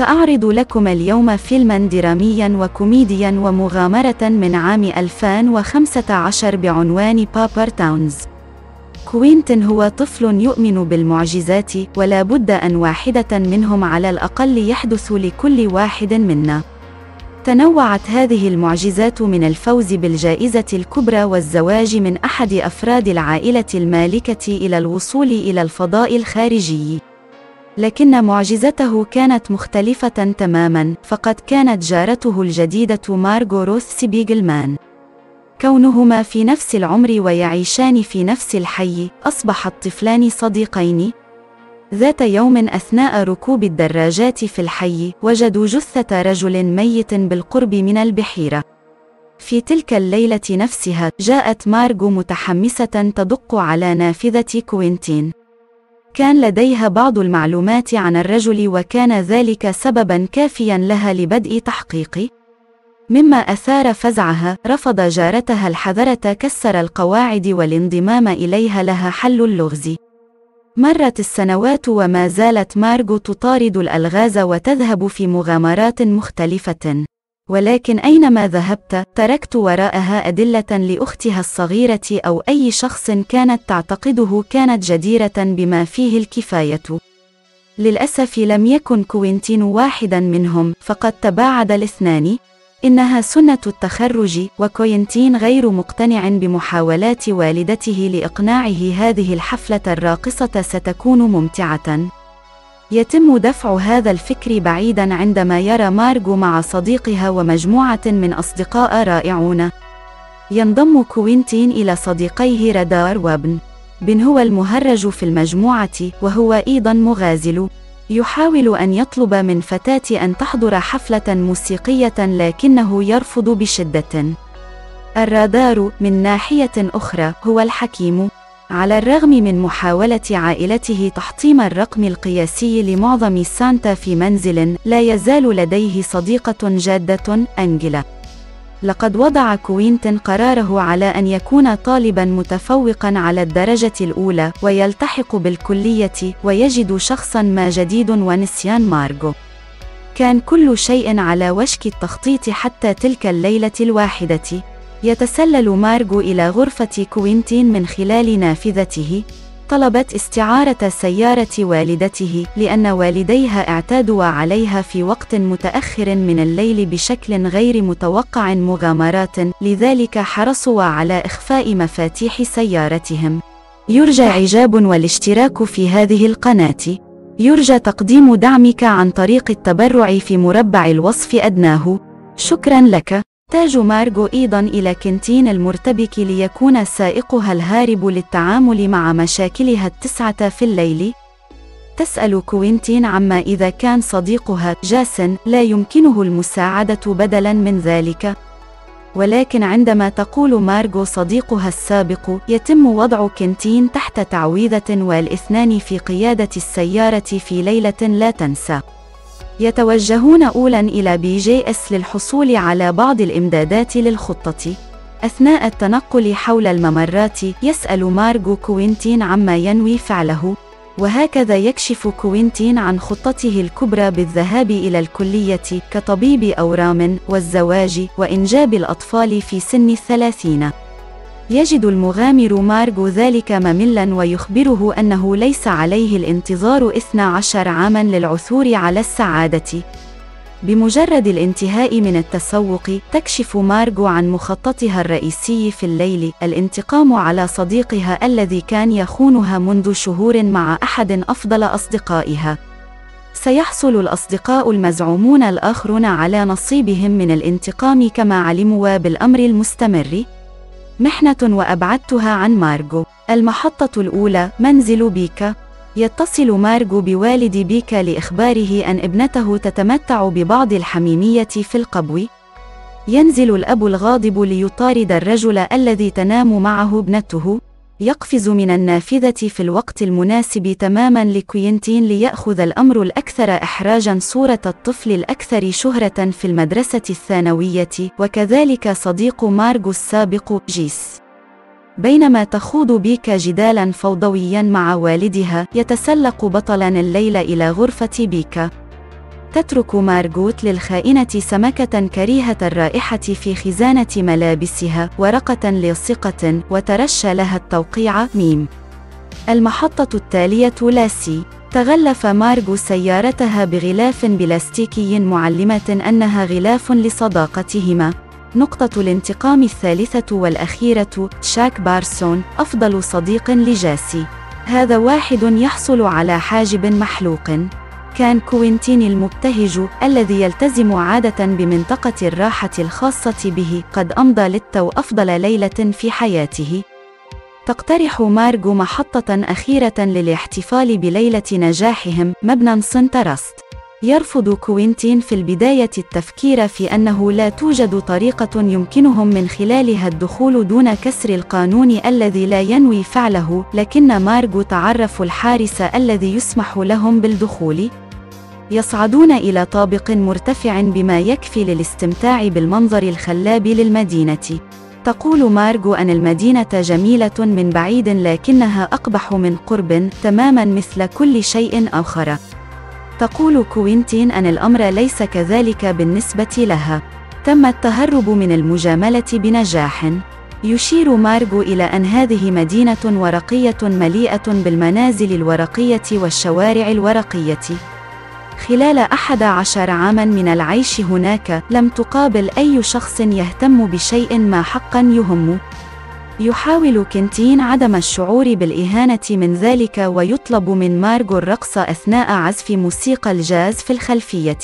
سأعرض لكم اليوم فيلما دراميا وكوميديا ومغامرة من عام 2015 بعنوان بابر تاونز. كوينتن هو طفل يؤمن بالمعجزات، ولا بد أن واحدة منهم على الأقل يحدث لكل واحد منا. تنوعت هذه المعجزات من الفوز بالجائزة الكبرى والزواج من أحد أفراد العائلة المالكة إلى الوصول إلى الفضاء الخارجي. لكن معجزته كانت مختلفة تماماً، فقد كانت جارته الجديدة مارغو روث سبيغلمان. كونهما في نفس العمر ويعيشان في نفس الحي، أصبح الطفلان صديقين. ذات يوم أثناء ركوب الدراجات في الحي، وجدوا جثة رجل ميت بالقرب من البحيرة. في تلك الليلة نفسها، جاءت مارغو متحمسة تدق على نافذة كوينتين. كان لديها بعض المعلومات عن الرجل، وكان ذلك سبباً كافياً لها لبدء تحقيقه. مما أثار فزعها، رفض جارتها الحذرة، كسر القواعد، والانضمام إليها لها حل اللغز. مرت السنوات وما زالت مارغو تطارد الألغاز وتذهب في مغامرات مختلفة. ولكن أينما ذهبت، تركت وراءها أدلة لأختها الصغيرة أو أي شخص كانت تعتقده كانت جديرة بما فيه الكفاية. للأسف لم يكن كوينتين واحدا منهم، فقد تباعد الاثنان. إنها سنة التخرج، وكوينتين غير مقتنع بمحاولات والدته لإقناعه هذه الحفلة الراقصة ستكون ممتعة. يتم دفع هذا الفكر بعيداً عندما يرى مارغو مع صديقها ومجموعة من أصدقاء رائعون. ينضم كوينتين إلى صديقيه رادار وبن. بن هو المهرج في المجموعة، وهو أيضاً مغازل. يحاول أن يطلب من فتاة أن تحضر حفلة موسيقية، لكنه يرفض بشدة. الرادار من ناحية أخرى هو الحكيم. على الرغم من محاولة عائلته تحطيم الرقم القياسي لمعظم سانتا في منزل، لا يزال لديه صديقة جادة، أنجلا. لقد وضع كوينتن قراره على أن يكون طالباً متفوقاً على الدرجة الأولى، ويلتحق بالكلية، ويجد شخصاً ما جديد ونسيان مارغو. كان كل شيء على وشك التخطيط حتى تلك الليلة الواحدة. يتسلل مارغو إلى غرفة كوينتين من خلال نافذته. طلبت استعارة سيارة والدته، لأن والديها اعتادوا عليها في وقت متأخر من الليل بشكل غير متوقع مغامرات، لذلك حرصوا على إخفاء مفاتيح سيارتهم. يرجى إعجاب والاشتراك في هذه القناة. يرجى تقديم دعمك عن طريق التبرع في مربع الوصف أدناه. شكرا لك. تحتاج مارغو أيضاً إلى كنتين المرتبك ليكون سائقها الهارب للتعامل مع مشاكلها 9 في الليل. تسأل كوينتين عما إذا كان صديقها جاسن لا يمكنه المساعدة بدلاً من ذلك. ولكن عندما تقول مارغو صديقها السابق، يتم وضع كنتين تحت تعويذة، والاثنان في قيادة السيارة في ليلة لا تنسى. يتوجهون أولاً إلى بي جي إس للحصول على بعض الإمدادات للخطة. أثناء التنقل حول الممرات، يسأل مارغو كوينتين عما ينوي فعله، وهكذا يكشف كوينتين عن خطته الكبرى بالذهاب إلى الكلية كطبيب أورام، والزواج، وإنجاب الأطفال في سن 30. يجد المغامر مارغو ذلك مملاً، ويخبره أنه ليس عليه الانتظار 12 عاماً للعثور على السعادة. بمجرد الانتهاء من التسوق، تكشف مارغو عن مخططها الرئيسي في الليل، الانتقام على صديقها الذي كان يخونها منذ شهور مع أحد أفضل أصدقائها. سيحصل الأصدقاء المزعومون الآخرون على نصيبهم من الانتقام كما علموا بالأمر المستمر. محنة وأبعدتها عن مارغو. المحطة الأولى منزل بيكا. يتصل مارغو بوالد بيكا لإخباره أن ابنته تتمتع ببعض الحميمية في القبو. ينزل الأب الغاضب ليطارد الرجل الذي تنام معه ابنته. يقفز من النافذة في الوقت المناسب تماماً لكوينتين ليأخذ الأمر الأكثر إحراجاً صورة الطفل الأكثر شهرة في المدرسة الثانوية، وكذلك صديق مارغو السابق جيس. بينما تخوض بيكا جدالاً فوضوياً مع والدها، يتسلق بطلاً الليل إلى غرفة بيكا. تترك مارغوت للخائنة سمكة كريهة الرائحة في خزانة ملابسها ورقة لاصقة، وترشى لها التوقيع. المحطة التالية لاسي. تغلف مارغو سيارتها بغلاف بلاستيكي معلمة أنها غلاف لصداقتهما. نقطة الانتقام الثالثة والأخيرة تشاك بارسون، أفضل صديق لجاسي. هذا واحد يحصل على حاجب محلوق. كان كوينتين المبتهج الذي يلتزم عادة بمنطقة الراحة الخاصة به قد أمضى للتو أفضل ليلة في حياته. تقترح مارغو محطة أخيرة للاحتفال بليلة نجاحهم، مبنى سنترست. يرفض كوينتين في البداية التفكير في أنه لا توجد طريقة يمكنهم من خلالها الدخول دون كسر القانون الذي لا ينوي فعله، لكن مارغو تعرف الحارس الذي يسمح لهم بالدخول. يصعدون إلى طابق مرتفع بما يكفي للاستمتاع بالمنظر الخلاب للمدينة. تقول مارغو أن المدينة جميلة من بعيد لكنها أقبح من قرب، تماماً مثل كل شيء آخر. تقول كوينتين أن الأمر ليس كذلك بالنسبة لها. تم التهرب من المجاملة بنجاح. يشير مارغو إلى أن هذه مدينة ورقية مليئة بالمنازل الورقية والشوارع الورقية. خلال 11 عاماً من العيش هناك، لم تقابل أي شخص يهتم بشيء ما حقاً يهمه. يحاول كوينتين عدم الشعور بالإهانة من ذلك، ويطلب من مارغو الرقص أثناء عزف موسيقى الجاز في الخلفية.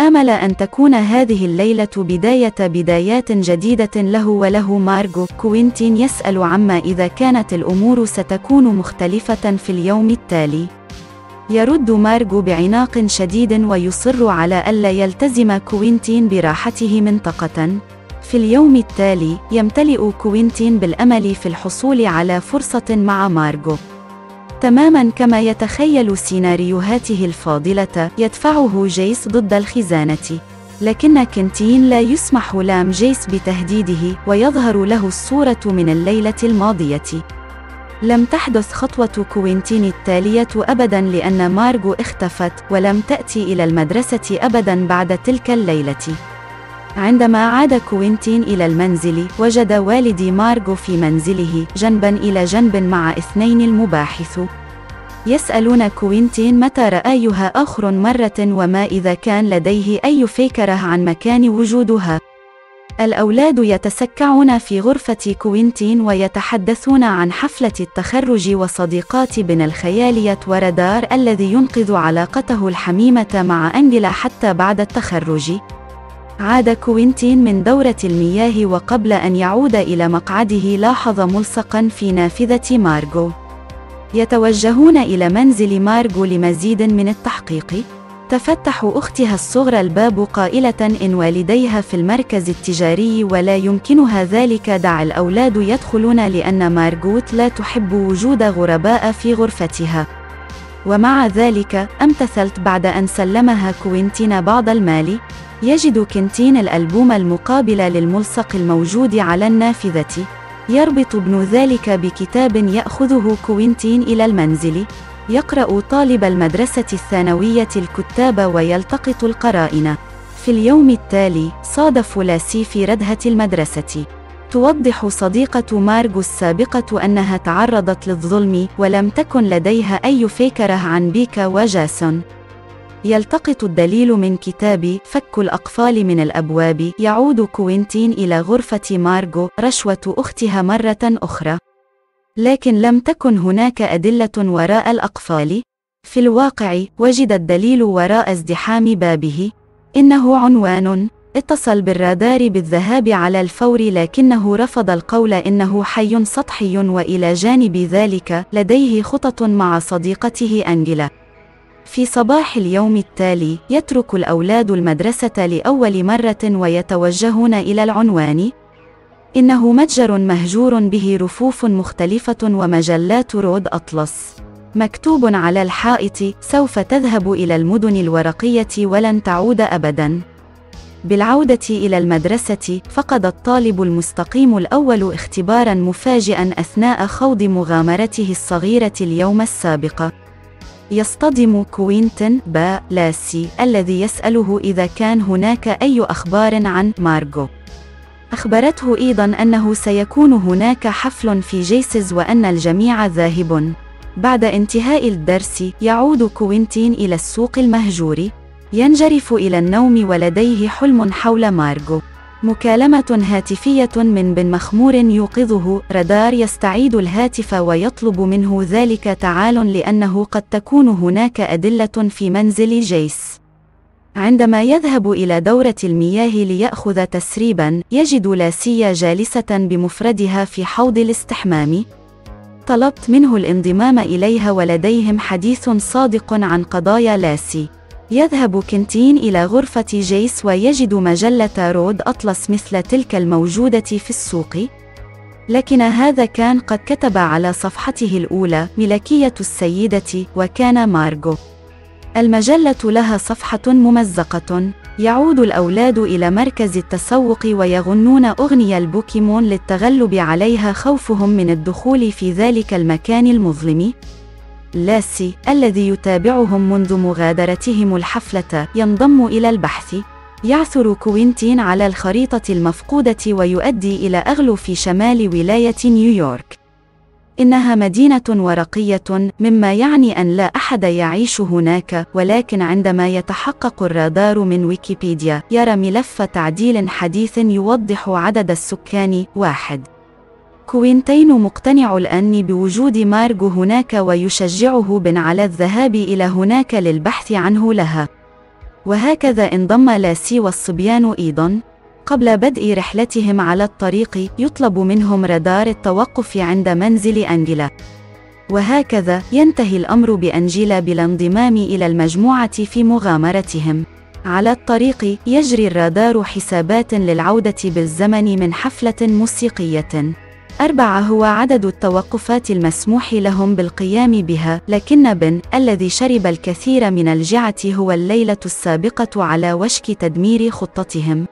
آمل أن تكون هذه الليلة بداية بدايات جديدة له وله مارغو. كوينتين يسأل عما إذا كانت الأمور ستكون مختلفة في اليوم التالي. يرد مارغو بعناق شديد ويصر على ألا يلتزم كوينتين براحته منطقة. في اليوم التالي، يمتلئ كوينتين بالأمل في الحصول على فرصة مع مارغو. تماماً كما يتخيل سيناريوهاته الفاضلة، يدفعه جيس ضد الخزانة. لكن كوينتين لا يسمح لام جيس بتهديده، ويظهر له الصورة من الليلة الماضية. لم تحدث خطوة كوينتين التالية أبداً لأن مارغو اختفت، ولم تأتي إلى المدرسة أبداً بعد تلك الليلة. عندما عاد كوينتين إلى المنزل، وجد والدي مارغو في منزله جنباً إلى جنب مع 2 المباحث. يسألون كوينتين متى رآها آخر مرة وما إذا كان لديه أي فكرة عن مكان وجودها. الأولاد يتسكعون في غرفة كوينتين ويتحدثون عن حفلة التخرج وصديقات بن الخيالية ورادار الذي ينقذ علاقته الحميمة مع أنجلا حتى بعد التخرج. عاد كوينتين من دورة المياه، وقبل أن يعود إلى مقعده لاحظ ملصقاً في نافذة مارغو. يتوجهون إلى منزل مارغو لمزيد من التحقيق. تفتح أختها الصغرى الباب قائلة إن والديها في المركز التجاري ولا يمكنها ذلك. دع الأولاد يدخلون لأن مارغوت لا تحب وجود غرباء في غرفتها. ومع ذلك امتثلت بعد أن سلمها كوينتين بعض المال. يجد كوينتين الألبوم المقابل للملصق الموجود على النافذة. يربط ابن ذلك بكتاب يأخذه كوينتين إلى المنزل. يقرأ طالب المدرسة الثانوية الكتاب ويلتقط القرائن. في اليوم التالي، صادف لاسي في ردهة المدرسة. توضح صديقة مارغو السابقة أنها تعرضت للظلم ولم تكن لديها أي فكرة عن بيكا وجاسون. يلتقط الدليل من كتاب فك الأقفال من الأبواب. يعود كوينتين إلى غرفة مارغو، رشوة أختها مرة أخرى. لكن لم تكن هناك أدلة وراء الأقفال. في الواقع، وجد الدليل وراء ازدحام بابه. إنه عنوان. اتصل بالرادار بالذهاب على الفور لكنه رفض القول. إنه حي سطحي، وإلى جانب ذلك لديه خطط مع صديقته أنجلا. في صباح اليوم التالي، يترك الأولاد المدرسة لأول مرة ويتوجهون إلى العنوان. إنه متجر مهجور به رفوف مختلفة ومجلات رود أطلس. مكتوب على الحائط: سوف تذهب إلى المدن الورقية ولن تعود أبداً. بالعودة إلى المدرسة، فقد الطالب المستقيم الأول اختباراً مفاجئاً أثناء خوض مغامرته الصغيرة اليوم السابق. يصطدم كوينتن لاسي الذي يسأله إذا كان هناك أي أخبار عن مارغو. أخبرته أيضاً أنه سيكون هناك حفل في جيسز وأن الجميع ذاهب. بعد انتهاء الدرس يعود كوينتين إلى السوق المهجور، ينجرف إلى النوم ولديه حلم حول مارغو. مكالمة هاتفية من بن مخمور يوقظه، رادار يستعيد الهاتف ويطلب منه ذلك تعال لأنه قد تكون هناك أدلة في منزل جيس. عندما يذهب إلى دورة المياه ليأخذ تسريبا، يجد لاسيا جالسة بمفردها في حوض الاستحمام. طلبت منه الانضمام إليها ولديهم حديث صادق عن قضايا لاسي. يذهب كنتين إلى غرفة جيس ويجد مجلة رود أطلس مثل تلك الموجودة في السوق، لكن هذا كان قد كتب على صفحته الأولى ملكية السيدة وكان مارغو. المجلة لها صفحة ممزقة. يعود الأولاد إلى مركز التسوق ويغنون أغنية البوكيمون للتغلب عليها خوفهم من الدخول في ذلك المكان المظلم. لاسي الذي يتابعهم منذ مغادرتهم الحفلة ينضم إلى البحث. يعثر كوينتين على الخريطة المفقودة ويؤدي إلى أغلو في شمال ولاية نيويورك. إنها مدينة ورقية مما يعني أن لا أحد يعيش هناك، ولكن عندما يتحقق الرادار من ويكيبيديا يرى ملف تعديل حديث يوضح عدد السكان 1. كوينتين مقتنع الآن بوجود مارغو هناك ويشجعه بن على الذهاب إلى هناك للبحث عنه لها. وهكذا انضم لاسي والصبيان أيضاً. قبل بدء رحلتهم على الطريق يطلب منهم رادار التوقف عند منزل أنجيلا. وهكذا ينتهي الأمر بأنجيلا بالانضمام إلى المجموعة في مغامرتهم. على الطريق يجري الرادار حسابات للعودة بالزمن من حفلة موسيقية. 4 هو عدد التوقفات المسموح لهم بالقيام بها، لكن بن الذي شرب الكثير من الجعة هو الليلة السابقة على وشك تدمير خطتهم.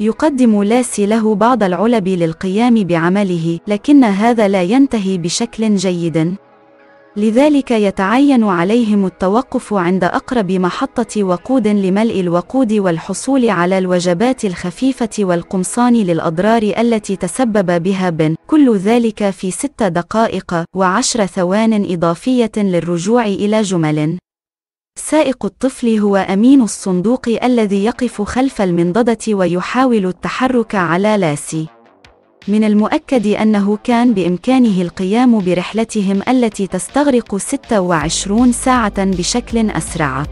يقدم لاسي له بعض العلب للقيام بعمله، لكن هذا لا ينتهي بشكل جيد. لذلك يتعين عليهم التوقف عند أقرب محطة وقود لملء الوقود والحصول على الوجبات الخفيفة والقمصان للأضرار التي تسبب بها بن. كل ذلك في 6 دقائق و10 ثوان إضافية للرجوع إلى جمل. سائق الطفل هو أمين الصندوق الذي يقف خلف المنضدة ويحاول التحرك على لاسي. من المؤكد أنه كان بإمكانه القيام برحلتهم التي تستغرق 26 ساعة بشكل أسرع.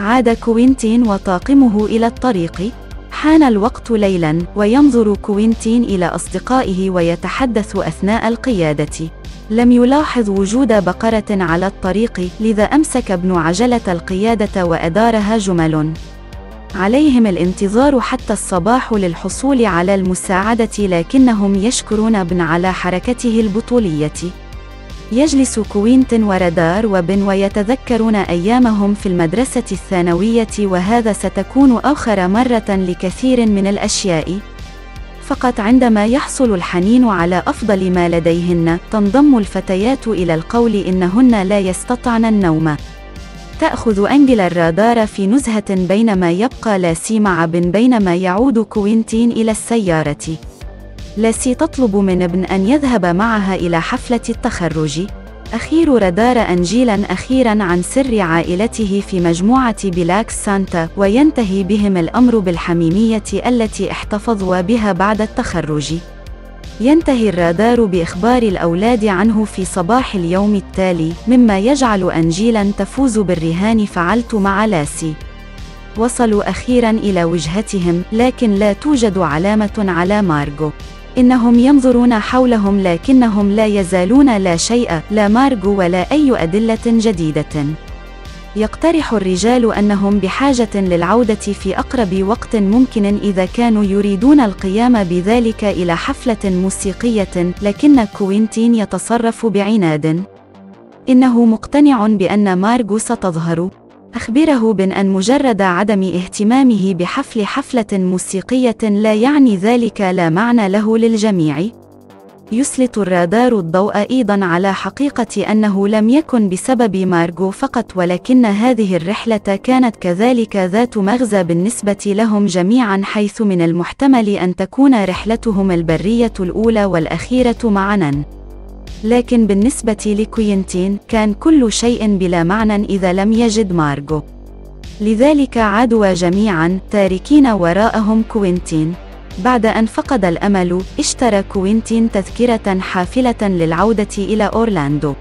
عاد كوينتين وطاقمه إلى الطريق. حان الوقت ليلا، وينظر كوينتين إلى أصدقائه ويتحدث أثناء القيادة. لم يلاحظ وجود بقرة على الطريق، لذا أمسك ابن عجلة القيادة وأدارها جمل. عليهم الانتظار حتى الصباح للحصول على المساعدة، لكنهم يشكرون بن على حركته البطولية. يجلس كوينتن ورادار وبن ويتذكرون أيامهم في المدرسة الثانوية، وهذا ستكون آخر مرة لكثير من الأشياء. فقط عندما يحصل الحنين على أفضل ما لديهن، تنضم الفتيات إلى القول إنهن لا يستطعن النوم. تأخذ أنجيلا الرادار في نزهة بينما يبقى لاسي مع بن بينما يعود كوينتين إلى السيارة. لاسي تطلب من ابن أن يذهب معها إلى حفلة التخرج. أخير رادار أنجيلا أخيراً عن سر عائلته في مجموعة بلاك سانتا، وينتهي بهم الأمر بالحميمية التي احتفظوا بها بعد التخرج. ينتهي الرادار بإخبار الأولاد عنه في صباح اليوم التالي، مما يجعل أنجيلا تفوز بالرهان فعلت مع لاسي. وصلوا أخيراً إلى وجهتهم، لكن لا توجد علامة على مارغو. إنهم ينظرون حولهم لكنهم لا يزالون لا شيء، لا مارغو ولا أي أدلة جديدة. يقترح الرجال أنهم بحاجة للعودة في أقرب وقت ممكن إذا كانوا يريدون القيام بذلك إلى حفلة موسيقية، لكن كوينتين يتصرف بعناد. إنه مقتنع بأن مارغو ستظهر. أخبره بأن مجرد عدم اهتمامه بحفل حفلة موسيقية لا يعني ذلك لا معنى له للجميع. يسلط الرادار الضوء أيضا على حقيقة أنه لم يكن بسبب مارغو فقط، ولكن هذه الرحلة كانت كذلك ذات مغزى بالنسبة لهم جميعا، حيث من المحتمل أن تكون رحلتهم البرية الأولى والأخيرة معا. لكن بالنسبة لكوينتين كان كل شيء بلا معنى إذا لم يجد مارغو، لذلك عادوا جميعا تاركين وراءهم كوينتين. بعد أن فقد الأمل، اشترى كوينتين تذكرة حافلة للعودة إلى أورلاندو.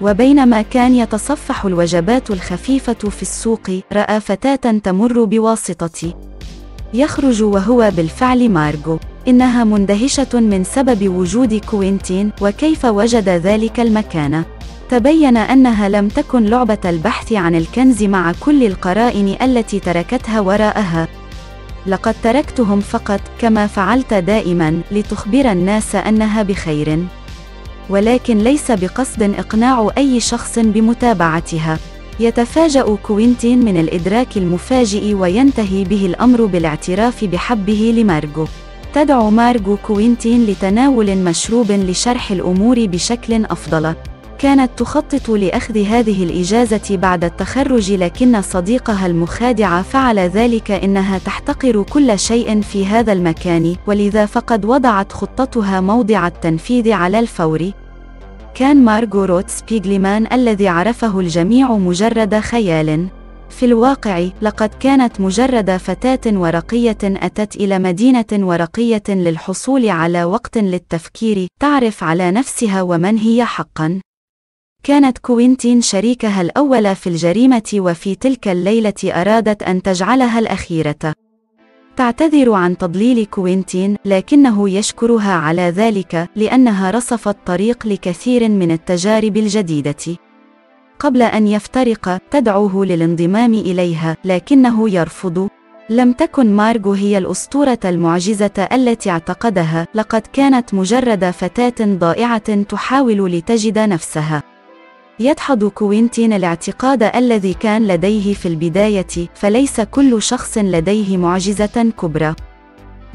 وبينما كان يتصفح الوجبات الخفيفة في السوق، رأى فتاة تمر بواسطته. يخرج وهو بالفعل مارغو. إنها مندهشة من سبب وجود كوينتين وكيف وجد ذلك المكان. تبين أنها لم تكن لعبة البحث عن الكنز مع كل القرائن التي تركتها وراءها. لقد تركتهم فقط كما فعلت دائما لتخبر الناس أنها بخير، ولكن ليس بقصد إقناع أي شخص بمتابعتها. يتفاجأ كوينتين من الإدراك المفاجئ وينتهي به الأمر بالاعتراف بحبه لمارغو. تدعو مارغو كوينتين لتناول مشروب لشرح الأمور بشكل أفضل. كانت تخطط لأخذ هذه الإجازة بعد التخرج، لكن صديقها المخادع فعل ذلك. إنها تحتقر كل شيء في هذا المكان، ولذا فقد وضعت خطتها موضع التنفيذ على الفور. كان مارغو روت سبيغلمان الذي عرفه الجميع مجرد خيال. في الواقع لقد كانت مجرد فتاة ورقية أتت إلى مدينة ورقية للحصول على وقت للتفكير، تعرف على نفسها ومن هي حقاً. كانت كوينتين شريكها الأول في الجريمة، وفي تلك الليلة أرادت أن تجعلها الأخيرة. تعتذر عن تضليل كوينتين، لكنه يشكرها على ذلك لأنها رصفت طريق لكثير من التجارب الجديدة. قبل أن يفترق تدعوه للانضمام إليها، لكنه يرفض. لم تكن مارغو هي الأسطورة المعجزة التي اعتقدها، لقد كانت مجرد فتاة ضائعة تحاول لتجد نفسها. يدحض كوينتين الاعتقاد الذي كان لديه في البداية، فليس كل شخص لديه معجزة كبرى.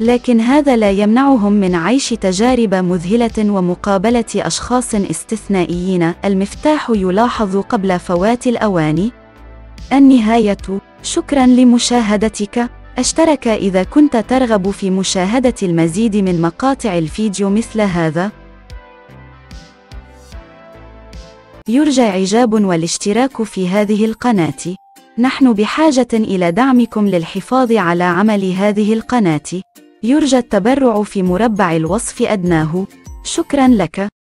لكن هذا لا يمنعهم من عيش تجارب مذهلة ومقابلة أشخاص استثنائيين. المفتاح يلاحظ قبل فوات الأوان. النهاية. شكراً لمشاهدتك. اشترك إذا كنت ترغب في مشاهدة المزيد من مقاطع الفيديو مثل هذا. يرجى إعجاب والاشتراك في هذه القناة. نحن بحاجة إلى دعمكم للحفاظ على عمل هذه القناة. يرجى التبرع في مربع الوصف أدناه. شكراً لك.